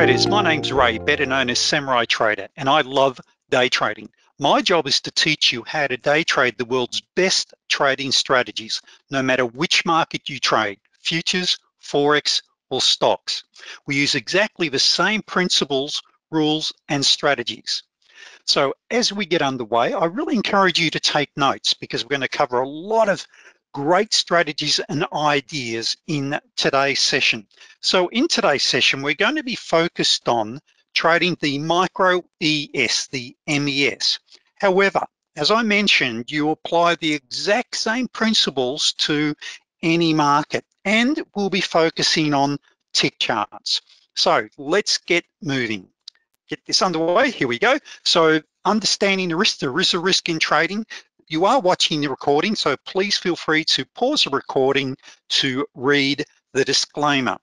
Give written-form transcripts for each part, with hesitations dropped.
traders, my name's Ray, better known as Samurai Trader, and I love day trading. My job is to teach you how to day trade the world's best trading strategies, no matter which market you trade, futures, forex, or stocks. We use exactly the same principles, rules, and strategies. So as we get underway, I really encourage you to take notes because we're going to cover a lot of great strategies and ideas in today's session. So in today's session, we're going to be focused on trading the micro ES, the MES. However, as I mentioned, you apply the exact same principles to any market, and we'll be focusing on tick charts. So let's get moving. Get this underway, here we go. So understanding the risk, there is a risk in trading. You are watching the recording, so please feel free to pause the recording to read the disclaimer.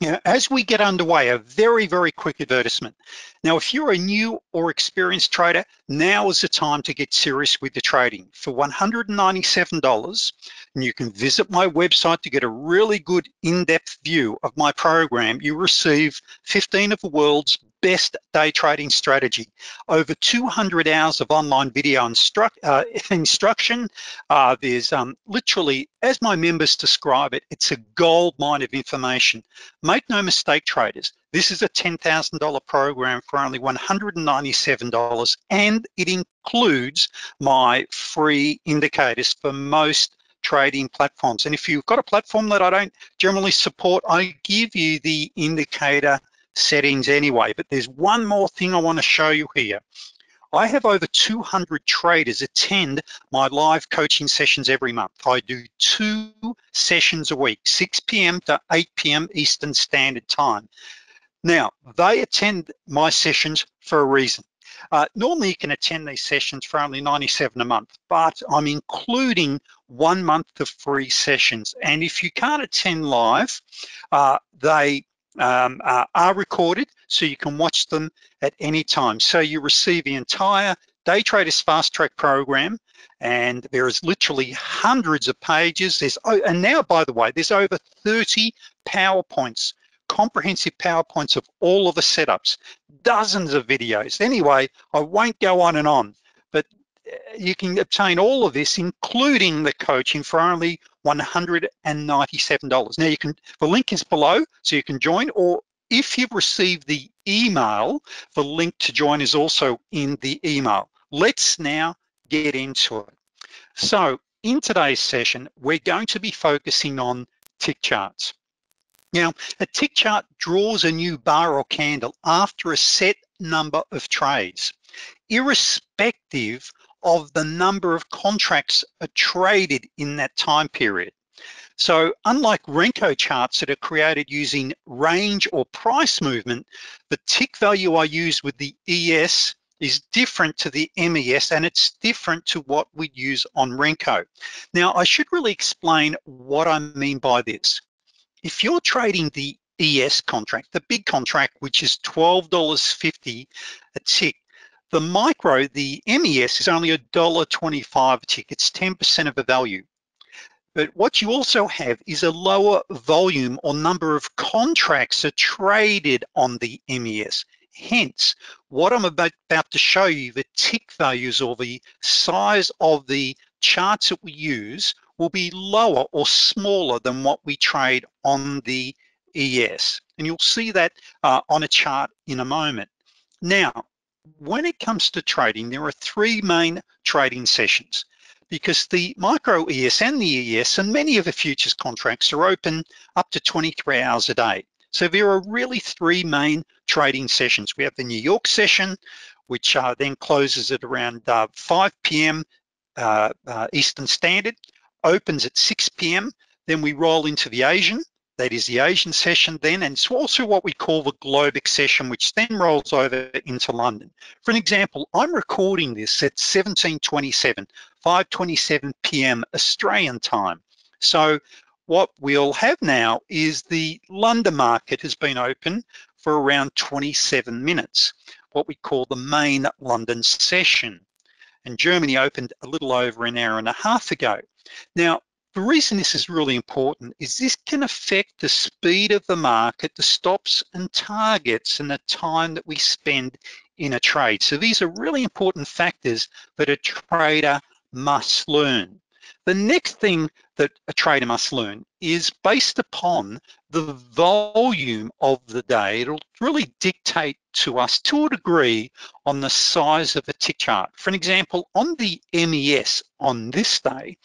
Now, as we get underway, a very, very quick advertisement. Now, if you're a new or experienced trader, now is the time to get serious with the trading. For $197, and you can visit my website to get a really good in-depth view of my program, you receive 15 of the world's best day trading strategy, over 200 hours of online video instruction. There's literally, as my members describe it, it's a gold mine of information. Make no mistake, traders, this is a $10,000 program for only $197, and it includes my free indicators for most trading platforms. And if you've got a platform that I don't generally support, I give you the indicator settings anyway. But there's one more thing I want to show you here. I have over 200 traders attend my live coaching sessions every month. I do 2 sessions a week, 6 p.m. to 8 p.m. Eastern Standard Time. Now, they attend my sessions for a reason. Normally you can attend these sessions for only $97 a month, but I'm including 1 month of free sessions. And if you can't attend live, they are recorded, so you can watch them at any time. So you receive the entire Day Traders Fast Track program, and there is literally hundreds of pages. And now, by the way, there's over 30 PowerPoints, comprehensive PowerPoints of all of the setups, dozens of videos. Anyway, I won't go on and on, but you can obtain all of this, including the coaching, for only $197. Now, you can, the link is below, so you can join, or if you've received the email, the link to join is also in the email. Let's now get into it. So in today's session, we're going to be focusing on tick charts. Now, a tick chart draws a new bar or candle after a set number of trades, irrespective of the number of contracts traded in that time period. So unlike Renko charts that are created using range or price movement, the tick value I use with the ES is different to the MES, and it's different to what we'd use on Renko. Now, I should really explain what I mean by this. If you're trading the ES contract, the big contract, which is $12.50 a tick, the micro, the MES, is only $1.25 a tick. It's 10% of the value. But what you also have is a lower volume or number of contracts are traded on the MES. Hence, what I'm about to show you, the tick values or the size of the charts that we use will be lower or smaller than what we trade on the ES. And you'll see that on a chart in a moment. Now, when it comes to trading, there are 3 main trading sessions because the micro ES and the ES and many of the futures contracts are open up to 23 hours a day. So there are really 3 main trading sessions. We have the New York session, which then closes at around 5 p.m. Eastern Standard, opens at 6 p.m. Then we roll into the Asian. That is the Asian session then, and it's also what we call the Globex session, which then rolls over into London. For an example, I'm recording this at 17:27, 5:27 p.m. Australian time. So what we'll have now is the London market has been open for around 27 minutes, what we call the main London session. And Germany opened a little over an hour and a half ago. Now, The reason this is really important is this can affect the speed of the market, the stops and targets, and the time that we spend in a trade. So these are really important factors that a trader must learn. The next thing that a trader must learn is based upon the volume of the day. It'll really dictate to us to a degree on the size of a tick chart. For an example, on the MES on this day,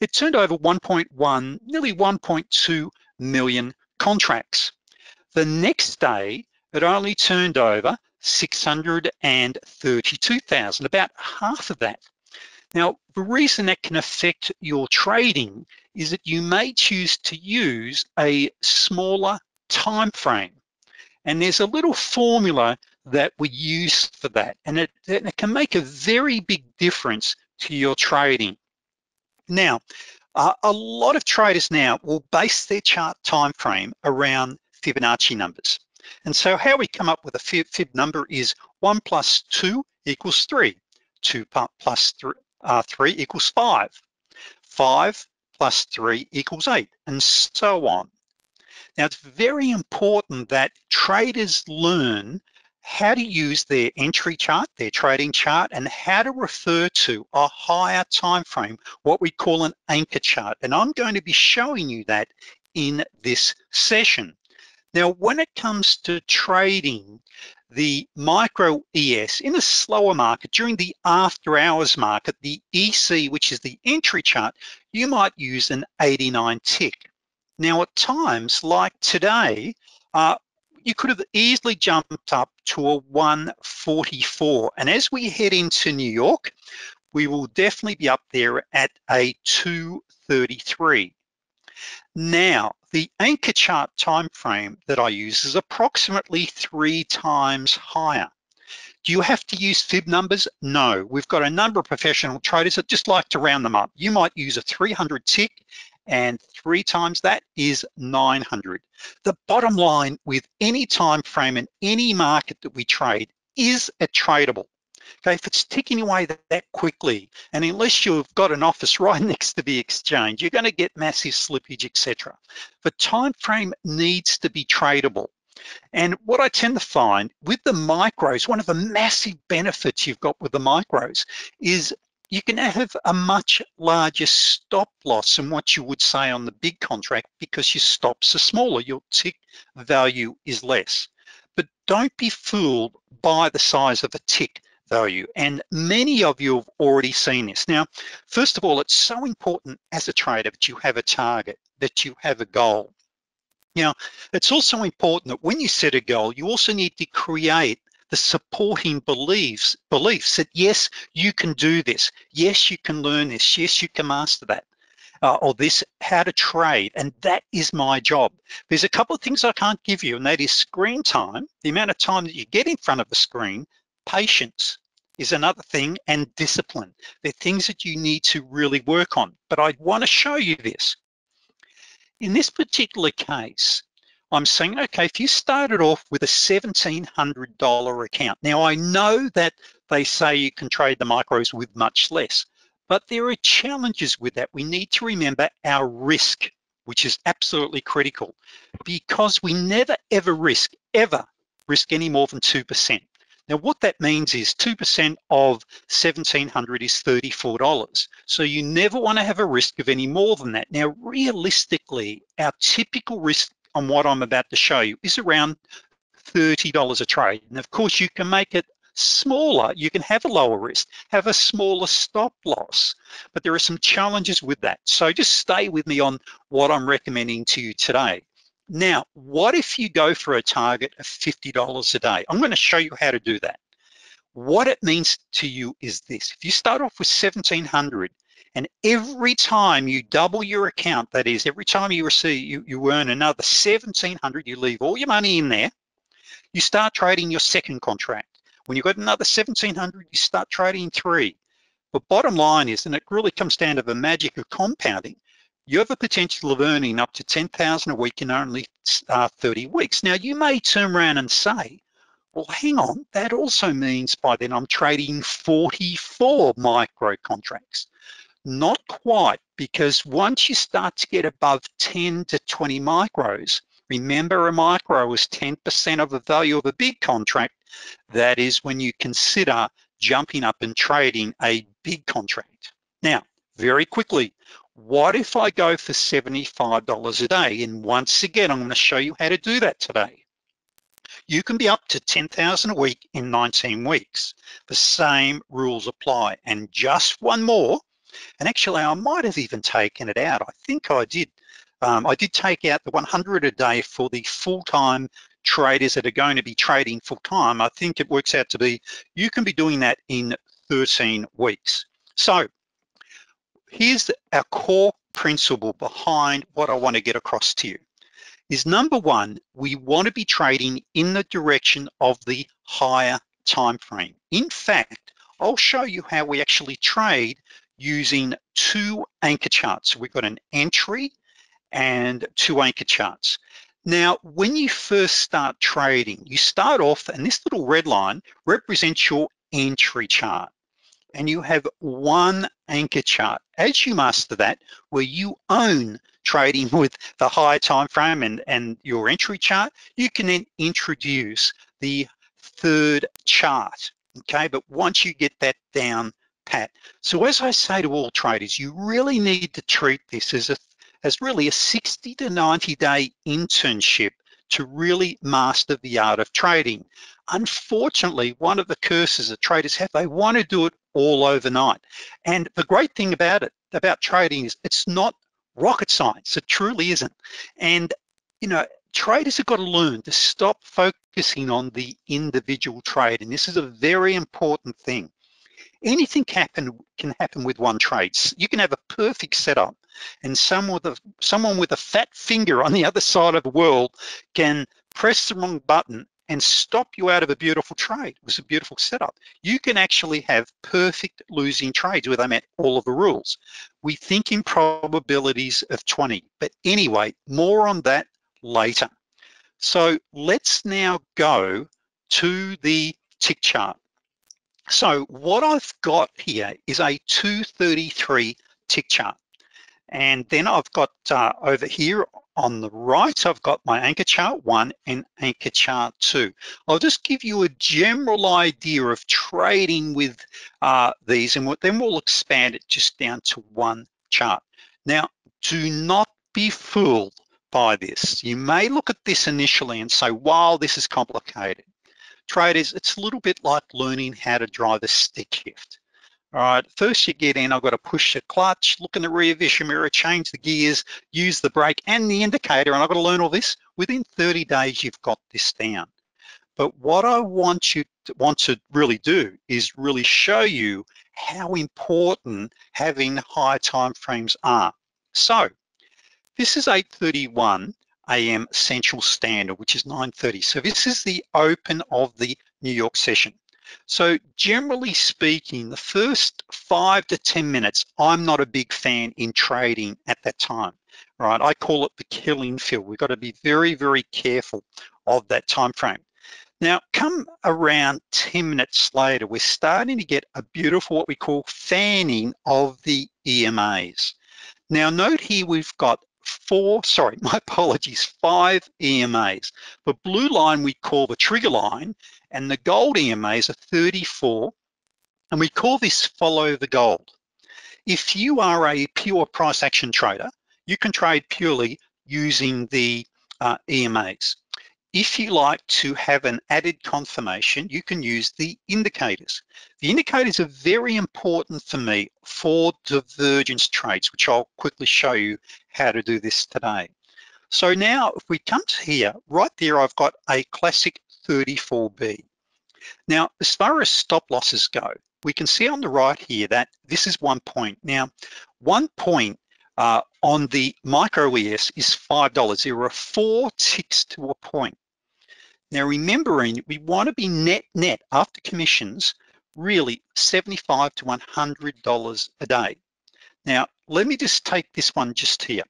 it turned over 1.1, nearly 1.2 million contracts. The next day, it only turned over 632,000, about half of that. Now, the reason that can affect your trading is that you may choose to use a smaller time frame. And there's a little formula that we use for that. And it can make a very big difference to your trading. Now, a lot of traders now will base their chart time frame around Fibonacci numbers. And so how we come up with a Fib number is 1 + 2 equals 3. 2 + 3 equals 5. 5 + 3 equals 8, and so on. Now, it's very important that traders learn how to use their entry chart, their trading chart, and how to refer to a higher time frame, what we call an anchor chart. And I'm going to be showing you that in this session. Now, when it comes to trading, the micro ES in a slower market, during the after hours market, the EC, which is the entry chart, you might use an 89 tick. Now, at times like today, you could have easily jumped up to a 144. And as we head into New York, we will definitely be up there at a 233. Now, the anchor chart time frame that I use is approximately 3 times higher. Do you have to use Fib numbers? No. We've got a number of professional traders that just like to round them up. You might use a 300 tick, and 3 times that is 900. The bottom line with any time frame and any market that we trade is it tradable? Okay, if it's ticking away that quickly, and unless you've got an office right next to the exchange, you're going to get massive slippage, etc. The time frame needs to be tradable. And what I tend to find with the micros, one of the massive benefits you've got with the micros is you can have a much larger stop loss than what you would say on the big contract because your stops are smaller, your tick value is less. But don't be fooled by the size of a tick value, and many of you have already seen this. Now, first of all, it's so important as a trader that you have a target, that you have a goal. Now, it's also important that when you set a goal, you also need to create the supporting beliefs that yes, you can do this, yes, you can learn this, yes, you can master that, or this, how to trade, and that is my job. There's a couple of things I can't give you, and that is screen time, the amount of time that you get in front of the screen. Patience is another thing, and discipline. They're things that you need to really work on, but I want to show you this. In this particular case, I'm saying, okay, if you started off with a $1,700 account, now I know that they say you can trade the micros with much less, but there are challenges with that. We need to remember our risk, which is absolutely critical, because we never ever risk any more than 2%. Now, what that means is 2% of 1,700 is $34. So you never want to have a risk of any more than that. Now, realistically, our typical risk on what I'm about to show you is around $30 a trade. And of course, you can make it smaller. You can have a lower risk, have a smaller stop loss, but there are some challenges with that. So just stay with me on what I'm recommending to you today. Now, what if you go for a target of $50 a day? I'm going to show you how to do that. What it means to you is this. If you start off with 1,700 and every time you double your account, that is, every time you receive, you earn another 1,700, you leave all your money in there, you start trading your second contract. When you've got another 1,700, you start trading 3. But bottom line is, and it really comes down to the magic of compounding, you have a potential of earning up to $10,000 a week in only 30 weeks. Now, you may turn around and say, well, hang on, that also means by then I'm trading 44 micro contracts. Not quite, because once you start to get above 10 to 20 micros, remember a micro is 10% of the value of a big contract. That is when you consider jumping up and trading a big contract. Now, very quickly, what if I go for $75 a day? And once again, I'm going to show you how to do that today. You can be up to 10,000 a week in 19 weeks. The same rules apply. And just one more, and actually I might have even taken it out. I think I did. I did take out the 100 a day for the full-time traders that are going to be trading full-time. I think it works out to be, you can be doing that in 13 weeks. So here's our core principle behind what I want to get across to you is, number one, we want to be trading in the direction of the higher time frame. In fact, I'll show you how we actually trade using two anchor charts. We've got an entry and two anchor charts. Now, when you first start trading, you start off, and this little red line represents your entry chart. And you have one anchor chart. As you master that, where you own trading with the higher time frame and your entry chart, you can then introduce the third chart, okay? But once you get that down pat. So as I say to all traders, you really need to treat this as really a 60 to 90 day internship to really master the art of trading. Unfortunately, one of the curses that traders have, they want to do it all overnight. And the great thing about it, about trading, is it's not rocket science. It truly isn't. And, you know, traders have got to learn to stop focusing on the individual trade. And this is a very important thing. Anything can happen with one trade. You can have a perfect setup, and someone with a fat finger on the other side of the world can press the wrong button and stop you out of a beautiful trade. It was a beautiful setup. You can actually have perfect losing trades where they met all of the rules. We think in probabilities of 20, but anyway, more on that later. So let's now go to the tick chart. So what I've got here is a 233 tick chart. And then I've got over here on the right, I've got my anchor chart one and anchor chart two. I'll just give you a general idea of trading with these, and then we'll expand it just down to one chart. Now, do not be fooled by this. You may look at this initially and say, wow, this is complicated. Traders, it's a little bit like learning how to drive a stick shift. All right, first you get in, I've got to push the clutch, look in the rear vision mirror, change the gears, use the brake and the indicator, and I've got to learn all this. Within 30 days, you've got this down. But what I want to really do is really show you how important having high time frames are. So this is 8:31 AM Central Standard, which is 9:30. So this is the open of the New York session. So generally speaking, the first 5 to 10 minutes, I'm not a big fan in trading at that time, right? I call it the killing field. We've got to be very, very careful of that time frame. Now, come around 10 minutes later, we're starting to get a beautiful, what we call fanning of the EMAs. Now, note here we've got five EMAs. The blue line we call the trigger line, and the gold EMAs are 34, and we call this follow the gold. If you are a pure price action trader, you can trade purely using the EMAs. If you like to have an added confirmation, you can use the indicators. The indicators are very important for me for divergence trades, which I'll quickly show you how to do this today. So now if we come to here, right there, I've got a classic 34B. Now, as far as stop losses go, we can see on the right here that this is 1 point. Now, 1 point on the micro ES is $5. There are 4 ticks to a point. Now, remembering we want to be net after commissions, really $75 to $100 a day. Now, let me just take this one just here.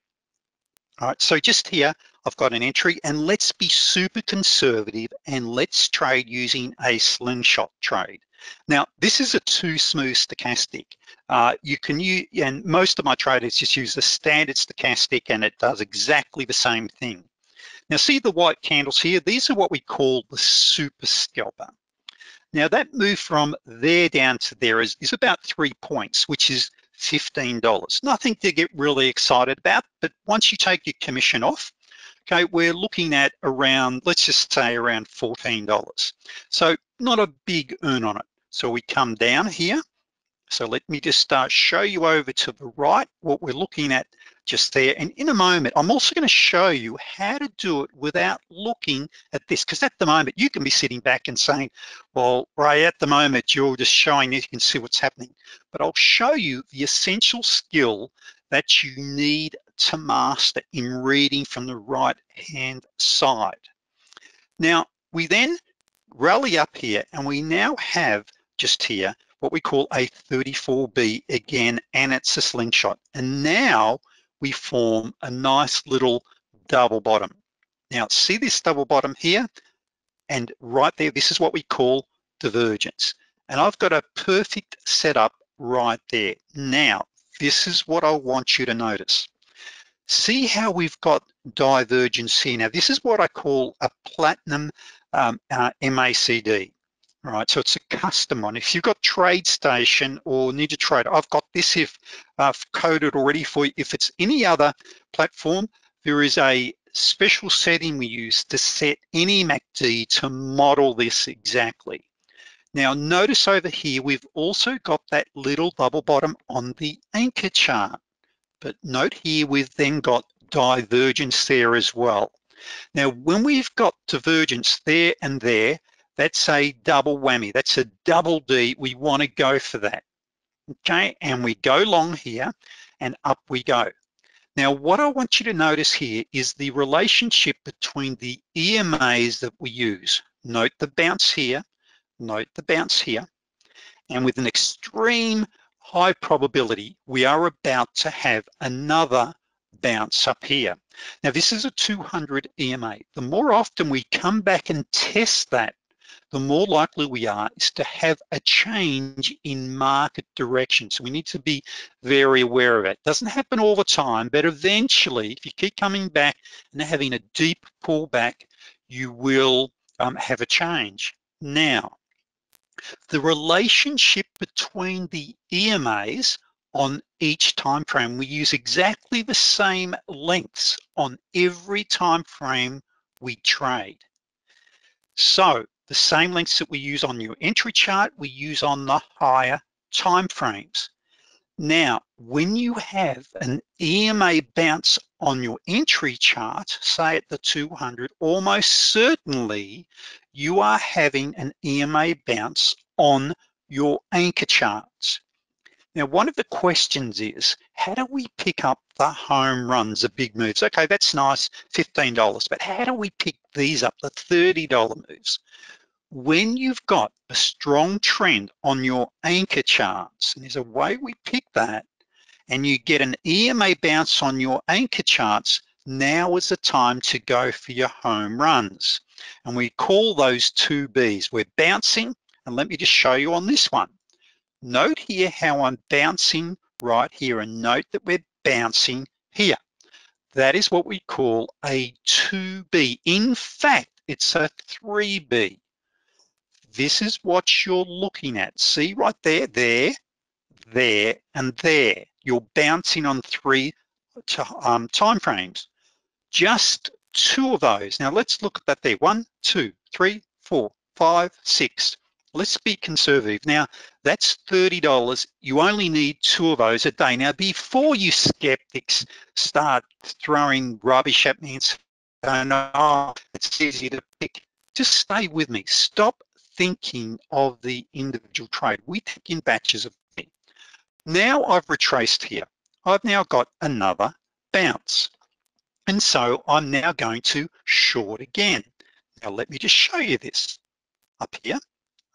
All right, so just here, I've got an entry, and let's be super conservative and let's trade using a slingshot trade. Now, this is a too smooth stochastic. You can use, and most of my traders just use the standard stochastic, and it does exactly the same thing. Now see the white candles here? These are what we call the super scalper. Now that move from there down to there is about 3 points, which is $15. Nothing to get really excited about, but once you take your commission off, okay, we're looking at around, let's just say around $14. So not a big earn on it. So we come down here. So let me just show you over to the right what we're looking at just there. And in a moment, I'm also going to show you how to do it without looking at this, because at the moment you can be sitting back and saying, well, Ray, at the moment you're just showing that you can see what's happening. But I'll show you the essential skill that you need to master in reading from the right-hand side. Now, we then rally up here, and we now have just here what we call a 34B again, and it's a slingshot. And now we form a nice little double bottom. Now, see this double bottom here? And right there, this is what we call divergence. And I've got a perfect setup right there. Now, this is what I want you to notice. See how we've got divergence here. Now, this is what I call a platinum MACD. All right, so it's a custom one. If you've got TradeStation or NinjaTrader, I've got this if I've coded already for you. If it's any other platform, there is a special setting we use to set any MACD to model this exactly. Now, notice over here, we've also got that little double bottom on the anchor chart. But note here, we've then got divergence there as well. Now, when we've got divergence there and there, that's a double whammy, that's a double D, we wanna go for that, okay? And we go long here and up we go. Now, what I want you to notice here is the relationship between the EMAs that we use. Note the bounce here, and with an extreme high probability, we are about to have another bounce up here. Now, this is a 200 EMA. The more often we come back and test that, the more likely we are is to have a change in market direction. So we need to be very aware of it. It doesn't happen all the time, but eventually, if you keep coming back and having a deep pullback, you will have a change. Now, the relationship between the EMAs on each time frame, we use exactly the same lengths on every time frame we trade. So, the same lengths that we use on your entry chart, we use on the higher time frames. Now, when you have an EMA bounce on your entry chart, say at the 200, almost certainly you are having an EMA bounce on your anchor charts. Now, one of the questions is, how do we pick up the home runs, the big moves? Okay, that's nice, $15, but how do we pick these up, the $30 moves? When you've got a strong trend on your anchor charts, and there's a way we pick that, and you get an EMA bounce on your anchor charts, now is the time to go for your home runs. And we call those 2Bs. We're bouncing, and let me just show you on this one. Note here how I'm bouncing right here, and note that we're bouncing here. That is what we call a 2B. In fact, it's a 3B. This is what you're looking at. See right there, there, and there. You're bouncing on three time frames. Just two of those. Now let's look at that there. 1, 2, 3, 4, 5, 6. Let's be conservative. Now, that's $30. You only need two of those a day. Now, before you skeptics start throwing rubbish at me and say, oh, no, it's easy to pick, just stay with me. Stop thinking of the individual trade. We take in batches of money. Now I've retraced here. I've now got another bounce. And so I'm now going to short again. Now, let me just show you this up here.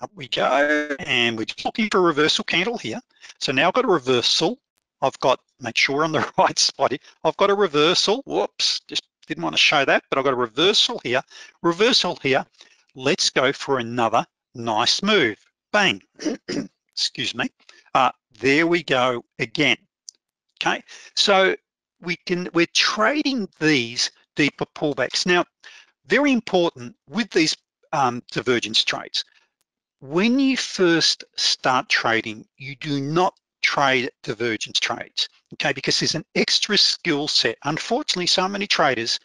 Up we go, and we're just looking for a reversal candle here. So now I've got a reversal. I've got, make sure I'm on the right spot here. I've got a reversal. Whoops, just didn't want to show that, but I've got a reversal here. Reversal here. Let's go for another nice move. Bang. Excuse me. There we go again. Okay, so we're trading these deeper pullbacks. Now, very important with these divergence trades. When you first start trading, you do not trade divergence trades, okay? Because there's an extra skill set. Unfortunately, so many traders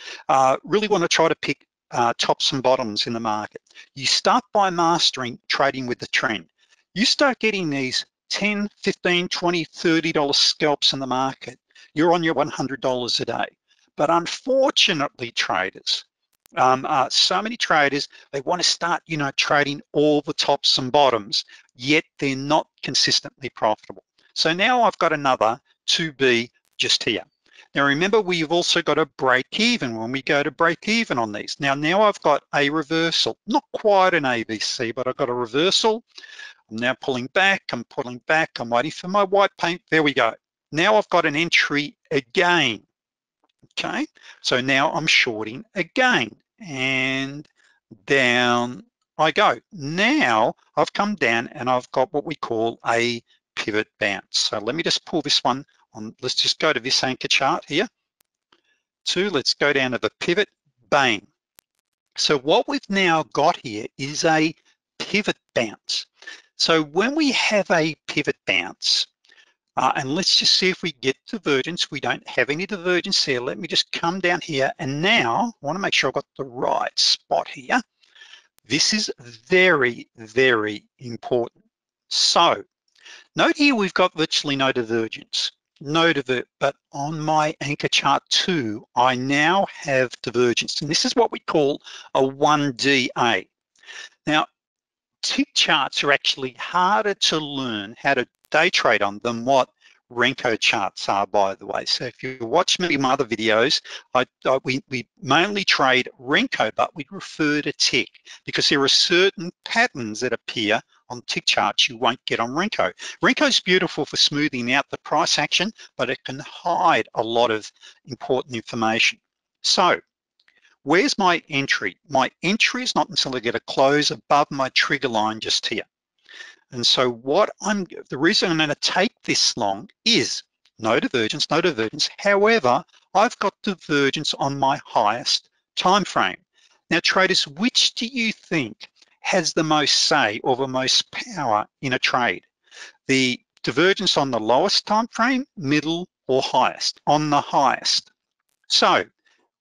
really want to try to pick tops and bottoms in the market. You start by mastering trading with the trend. You start getting these $10, $15, $20, $30 scalps in the market. You're on your $100 a day. But unfortunately, traders, so many traders, they want to start, you know, trading all the tops and bottoms, yet they're not consistently profitable. So now I've got another 2B just here. Now remember, we've also got a break even when we go to break even on these. Now I've got a reversal, not quite an ABC, but I've got a reversal. I'm now pulling back, I'm pulling back, I'm waiting for my white paint. There we go. Now I've got an entry again. Okay, so now I'm shorting again and down I go. Now I've come down and I've got what we call a pivot bounce. So let me just pull this one on. Let's just go to this anchor chart here. Let's go down to the pivot, bang. So what we've now got here is a pivot bounce. So when we have a pivot bounce, and let's just see if we get divergence. We don't have any divergence here. Let me just come down here. And now I want to make sure I've got the right spot here. This is very, very important. So note here, we've got virtually no divergence, but on my anchor chart 2, I now have divergence. And this is what we call a 1DA. Now, tick charts are actually harder to learn how to day trade on than what Renko charts are, by the way. So if you watch maybe my other videos, we mainly trade Renko, but we refer to tick because there are certain patterns that appear on tick charts you won't get on Renko. Renko's beautiful for smoothing out the price action, but it can hide a lot of important information. So where's my entry? My entry is not until I get a close above my trigger line just here. And so what the reason I'm going to take this long is no divergence, no divergence. However, I've got divergence on my highest time frame. Now traders, which do you think has the most say or the most power in a trade? The divergence on the lowest time frame, middle, or highest? On the highest. So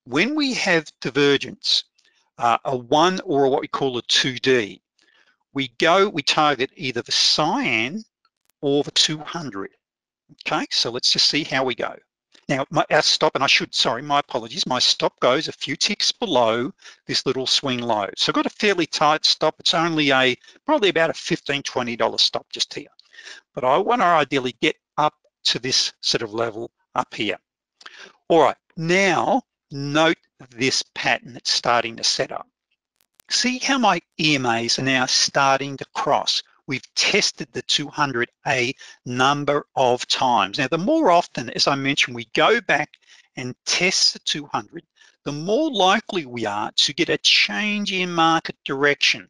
when we have divergence, a 1 or what we call a 2D, we target either the cyan or the 200. Okay, so let's just see how we go. Now, our stop, and I should, sorry, my apologies, my stop goes a few ticks below this little swing low. So I've got a fairly tight stop. It's only probably about a $15, $20 stop just here. But I want to ideally get up to this sort of level up here. All right, now note this pattern that's starting to set up. See how my EMAs are now starting to cross. We've tested the 200 a number of times. Now, the more often, as I mentioned, we go back and test the 200, the more likely we are to get a change in market direction.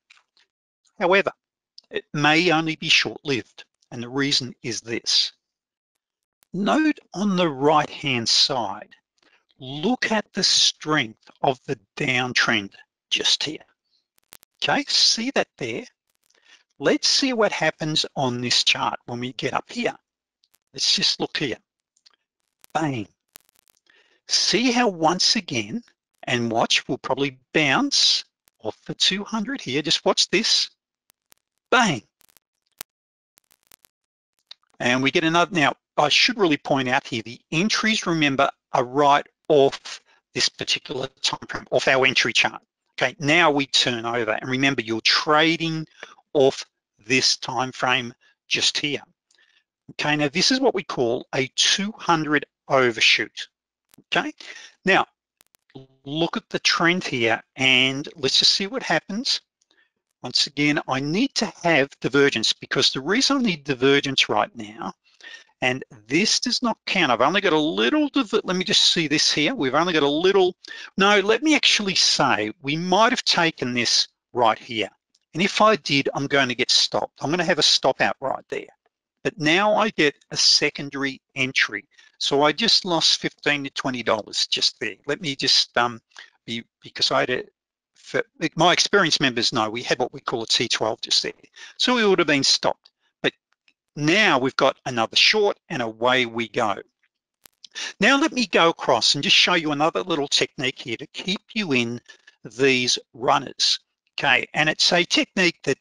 However, it may only be short-lived, and the reason is this. Note on the right-hand side, look at the strength of the downtrend just here. Okay, see that there? Let's see what happens on this chart when we get up here. Let's just look here. Bang. See how once again, and watch, we'll probably bounce off the 200 here. Just watch this. Bang. And we get another. Now, I should really point out here, the entries, remember, are right off this particular time frame, off our entry chart. Okay, now we turn over, and remember, you're trading off this time frame just here. Okay, now this is what we call a 200 overshoot. Okay, now look at the trend here, and let's just see what happens. Once again, I need to have divergence because the reason I need divergence right now, and this does not count. I've only got a little, let me just see this here. We've only got a little, no, let me actually say, we might have taken this right here. And if I did, I'm going to get stopped. I'm going to have a stop out right there. but now I get a secondary entry. So I just lost $15 to $20 just there. Let me just because I had a, for my experienced members know we had what we call a T12 just there. So we would have been stopped, but now we've got another short and away we go. Now let me go across and just show you another little technique here to keep you in these runners, okay? And it's a technique that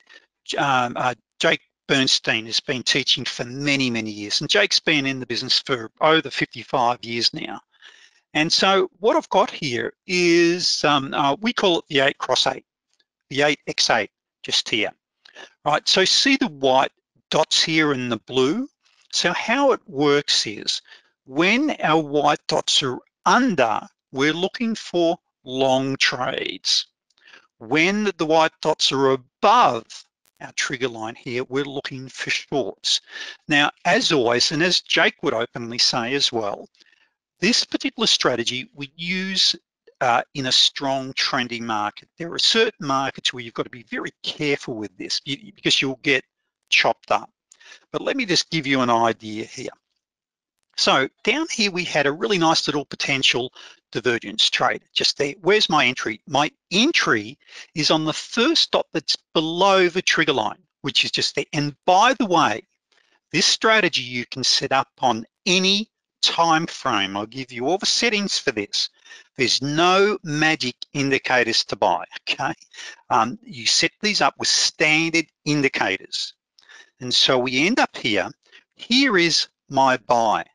Jake Bernstein has been teaching for many, many years. And Jake's been in the business for over 55 years now. And so what I've got here is, we call it the 8x8, the 8x8 just here, right? So see the white dots here in the blue? So how it works is, when our white dots are under, we're looking for long trades. When the white dots are above our trigger line here, we're looking for shorts. Now, as always, and as Jake would openly say as well, this particular strategy we use in a strong trending market. There are certain markets where you've got to be very careful with this because you'll get chopped up. But let me just give you an idea here. So down here, we had a really nice little potential divergence trade just there. Where's my entry? My entry is on the first dot that's below the trigger line, which is just there. And by the way, this strategy you can set up on any time frame. I'll give you all the settings for this. There's no magic indicators to buy, okay? You set these up with standard indicators. And so we end up here. Here is my buy.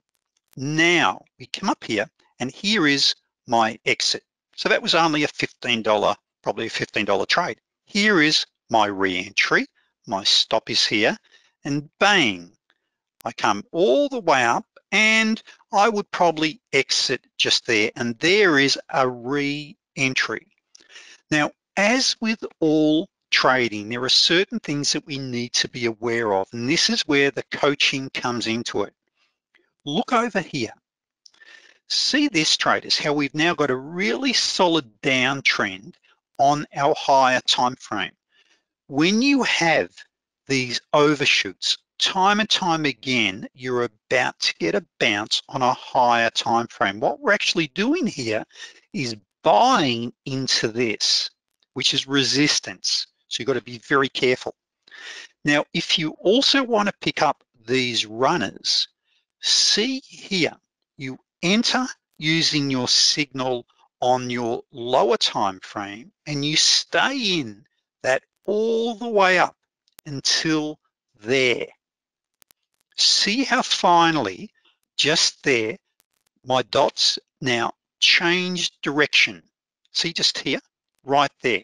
Now we come up here and here is my exit. So that was only a $15, probably a $15 trade. Here is my re-entry, my stop is here, and bang, I come all the way up and I would probably exit just there, and there is a re-entry. Now, as with all trading, there are certain things that we need to be aware of, and this is where the coaching comes into it. Look over here. See this, traders, how we've now got a really solid downtrend on our higher time frame. When you have these overshoots, time and time again, you're about to get a bounce on a higher time frame. What we're actually doing here is buying into this, which is resistance. So you've got to be very careful. Now, if you also want to pick up these runners, see here, you enter using your signal on your lower time frame and you stay in that all the way up until there. See how finally, just there, my dots now changed direction. See just here, right there.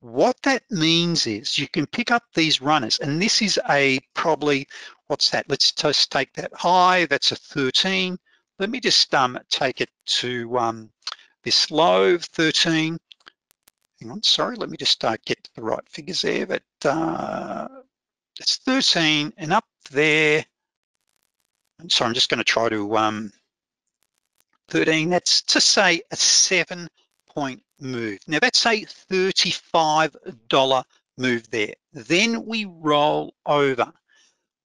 What that means is you can pick up these runners, and this is a probably, what's that? Let's just take that high, that's a 13. Let me just take it to this low, 13. Hang on, sorry, let me just get to the right figures there, but it's 13 and up there. I'm sorry, I'm just gonna try to 13, that's to say a 7 point move. Now that's a $35 move there. Then we roll over.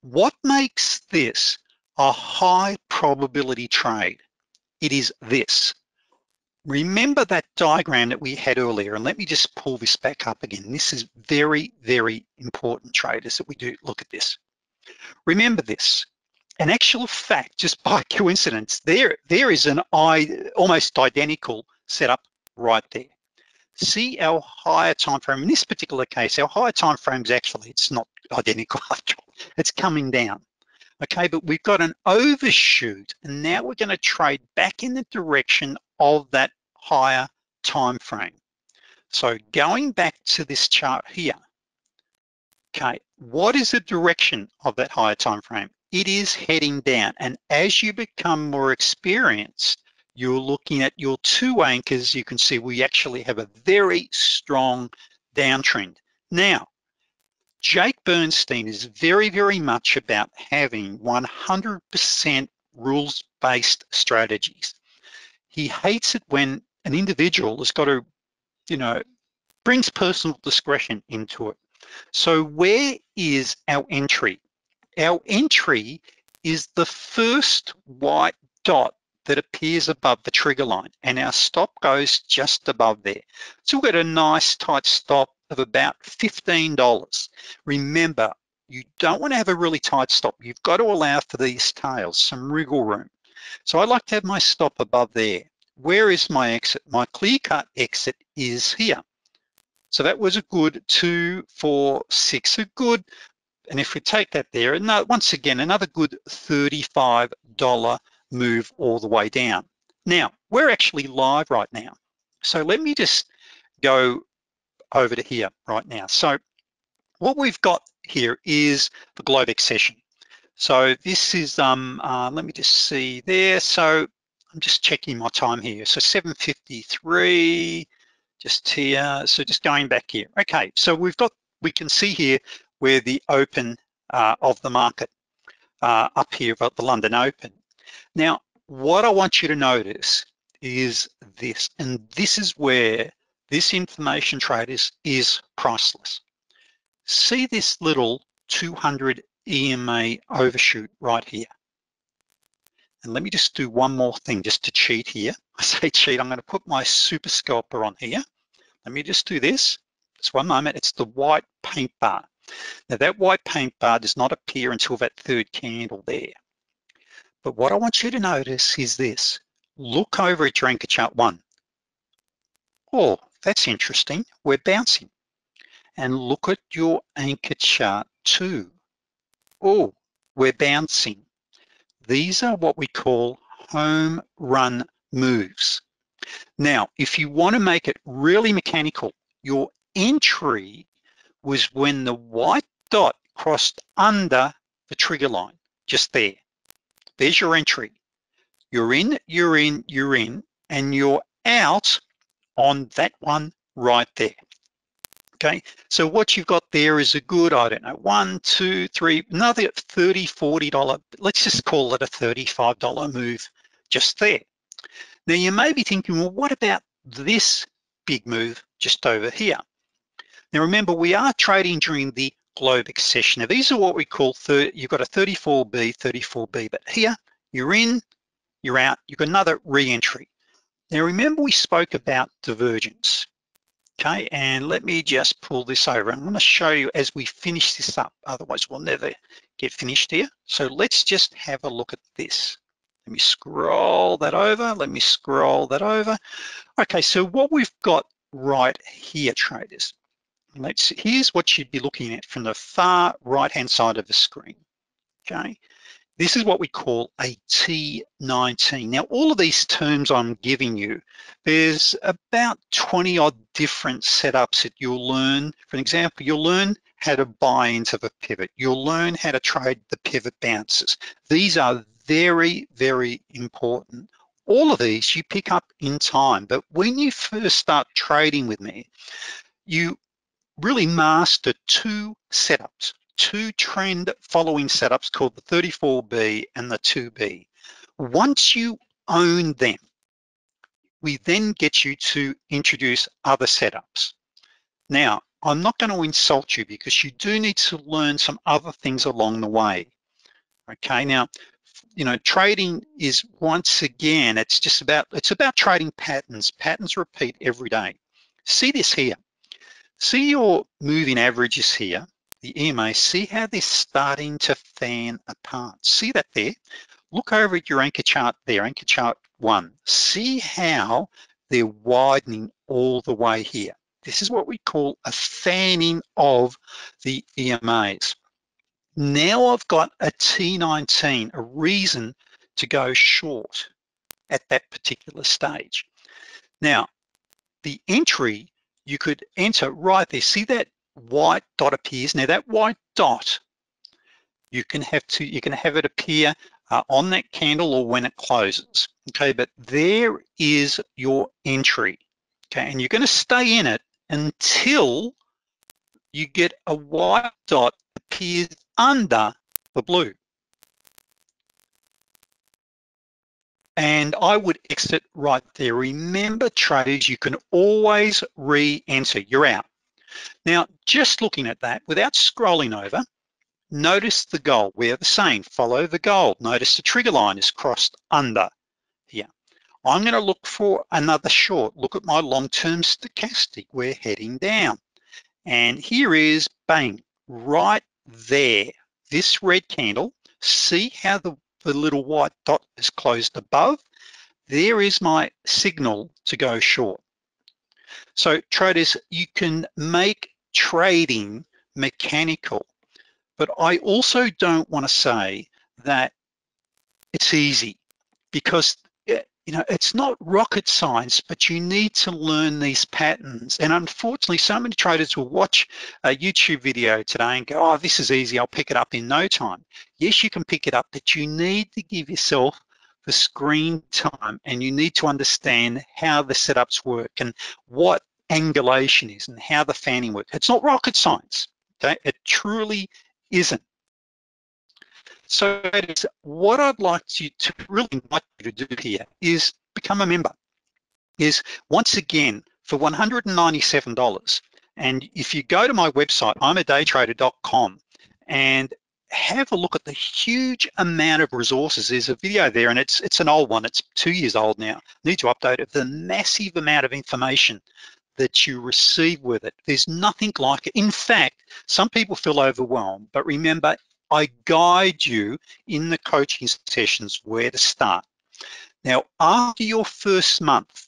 What makes this a high probability trade? It is this. Remember that diagram that we had earlier, and let me just pull this back up again. This is very, very important, traders, that we do look at this. Remember this. An actual fact, just by coincidence, there is an almost identical setup right there. See our higher time frame. In this particular case, our higher time frame is actually, it's not identical after all. It's coming down. Okay, but we've got an overshoot, and now we're going to trade back in the direction of that higher time frame. So going back to this chart here, okay, what is the direction of that higher time frame? It is heading down, and as you become more experienced, you're looking at your two anchors. You can see we actually have a very strong downtrend. Now, Jake Bernstein is very, very much about having 100% rules-based strategies. He hates it when an individual has got to, you know, brings personal discretion into it. So where is our entry? our entry is the first white dot that appears above the trigger line, and our stop goes just above there. So we've got a nice tight stop of about $15. Remember, you don't want to have a really tight stop. You've got to allow for these tails, some wriggle room. So I like to have my stop above there. Where is my exit? My clear cut exit is here. So that was a good 2, 4, 6, a good, and if we take that there, and once again, another good $35 move all the way down. Now, we're actually live right now. So let me just go over to here right now. So what we've got here is the Globex session. So this is, let me just see there. So I'm just checking my time here. So 7:53, just here. So just going back here. Okay, so we've got, we can see here where the open of the market up here about the London Open. Now, what I want you to notice is this, and this is where this information, traders, is priceless. See this little 200 EMA overshoot right here. And let me just do one more thing just to cheat here. I say cheat, I'm going to put my super scalper on here. Let me just do this. Just one moment. It's the white paint bar. Now that white paint bar does not appear until that third candle there. But what I want you to notice is this. Look over at your anchor chart one. Oh, that's interesting. We're bouncing. And look at your anchor chart two. Oh, we're bouncing. These are what we call home run moves. Now, if you want to make it really mechanical, your entry was when the white dot crossed under the trigger line, just there. There's your entry. You're in, you're in, you're in, and you're out on that one right there. Okay, so what you've got there is a good, I don't know, 1, 2, 3, another $30, $40, let's just call it a $35 move just there. Now you may be thinking, well, what about this big move just over here? Now remember, we are trading during the Globex session. Now these are what we call, you've got a 34B, 34B, but here you're in, you're out, you've got another re-entry. Now remember, we spoke about divergence. Okay, and let me just pull this over. I'm going to show you as we finish this up, otherwise we'll never get finished here. So let's just have a look at this. Let me scroll that over. Let me scroll that over. Okay, so what we've got right here, traders, let's see, here's what you'd be looking at from the far right-hand side of the screen. Okay, this is what we call a T19. Now, all of these terms I'm giving you, there's about 20 odd different setups that you'll learn. For example, you'll learn how to buy into the pivot. You'll learn how to trade the pivot bounces. These are very, very important. All of these you pick up in time, but when you first start trading with me, you really master two setups. Two trend following setups called the 34B and the 2B. Once you own them, we then get you to introduce other setups. Now, I'm not going to insult you because you do need to learn some other things along the way. Okay, now, you know, trading is, once again, it's just about, it's about trading patterns. Patterns repeat every day. See this here. See your moving averages here. The EMA, see how they're starting to fan apart. See that there? Look over at your anchor chart there, anchor chart one. See how they're widening all the way here. This is what we call a fanning of the EMAs. Now I've got a T19, a reason to go short at that particular stage. Now, the entry, you could enter right there. See that white dot appears. Now that white dot, you can have it appear on that candle or when it closes. Okay, but there is your entry. Okay, and you're going to stay in it until you get a white dot appears under the blue. And I would exit right there. Remember, traders, you can always re-enter. You're out. Now, just looking at that without scrolling over, Notice the gold. We are the same, follow the gold. Notice the trigger line is crossed under here. I'm going to look for another short. Look at my long-term stochastic. We're heading down. And here is, bang, right there. This red candle, see how the little white dot is closed above? There is my signal to go short. So traders, you can make trading mechanical, but I also don't want to say that it's easy, because it's not rocket science, but you need to learn these patterns. And unfortunately, so many traders will watch a YouTube video today and go, oh, this is easy, I'll pick it up in no time. Yes, you can pick it up, but you need to give yourself the screen time, and you need to understand how the setups work and what angulation is and how the fanning works. It's not rocket science, okay? It truly isn't. So what I'd like you to really invite you to do here is become a member. Is once again, for $197, and if you go to my website, imadaytrader.com, and have a look at the huge amount of resources. There's a video there, and it's an old one, it's 2 years old now. Need to update it. The massive amount of information that you receive with it. There's nothing like it. In fact, some people feel overwhelmed, but remember, I guide you in the coaching sessions where to start. Now, after your first month,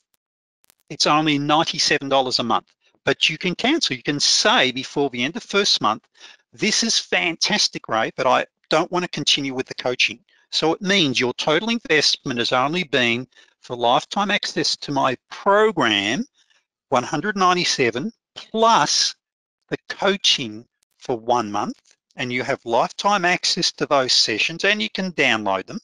it's only $97 a month, but you can cancel. You can say before the end of first month, this is fantastic, Ray, but I don't want to continue with the coaching. So it means your total investment has only been, for lifetime access to my program, $197 plus the coaching for 1 month, and you have lifetime access to those sessions, and you can download them,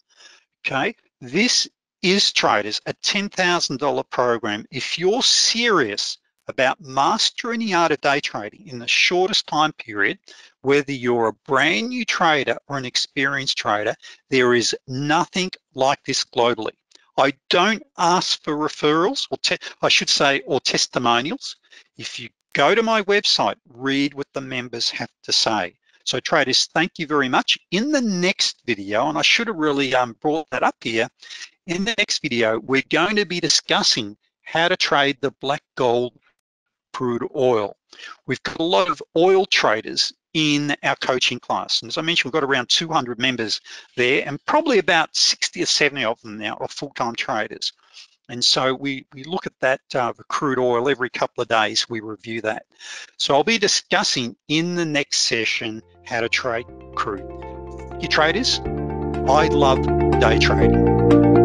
okay? This is, traders, a $10,000 program. If you're serious about mastering the art of day trading in the shortest time period, whether you're a brand new trader or an experienced trader, there is nothing like this globally. I don't ask for referrals, or testimonials. If you go to my website, read what the members have to say. So traders, thank you very much. In the next video, and I should have really brought that up here, in the next video, we're going to be discussing how to trade the black gold crude oil. We've got a lot of oil traders in our coaching class. And as I mentioned, we've got around 200 members there, and probably about 60 or 70 of them now are full-time traders. And so we look at that, the crude oil, every couple of days, we review that. So I'll be discussing in the next session how to trade crude. You traders, I love day trading.